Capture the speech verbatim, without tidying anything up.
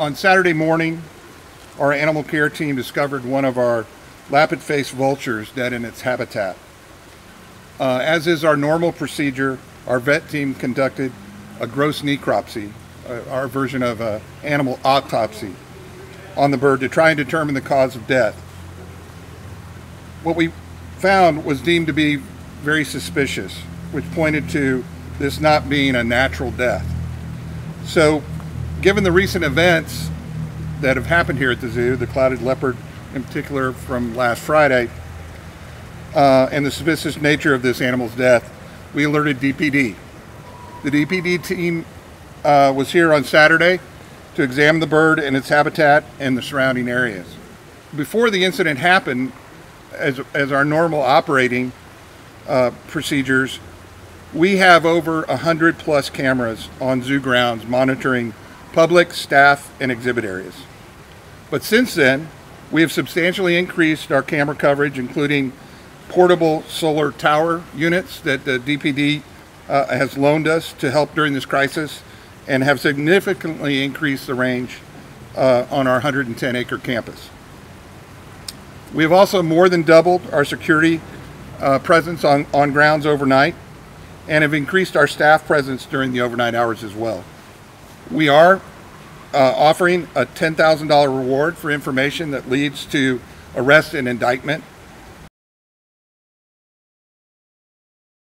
On Saturday morning, our animal care team discovered one of our lappet-faced vultures dead in its habitat. Uh, as is our normal procedure, our vet team conducted a gross necropsy, uh, our version of an animal autopsy, on the bird to try and determine the cause of death. What we found was deemed to be very suspicious, which pointed to this not being a natural death. So, given the recent events that have happened here at the zoo, the clouded leopard in particular from last Friday, uh, and the suspicious nature of this animal's death, we alerted D P D. The D P D team uh, was here on Saturday to examine the bird and its habitat and the surrounding areas. Before the incident happened, as, as our normal operating uh, procedures, we have over one hundred plus cameras on zoo grounds monitoring public, staff, and exhibit areas. But since then, we have substantially increased our camera coverage, including portable solar tower units that the D P D uh, has loaned us to help during this crisis, and have significantly increased the range uh, on our one hundred ten acre campus. We have also more than doubled our security uh, presence on, on grounds overnight, and have increased our staff presence during the overnight hours as well. We are uh, offering a ten thousand dollar reward for information that leads to arrest and indictment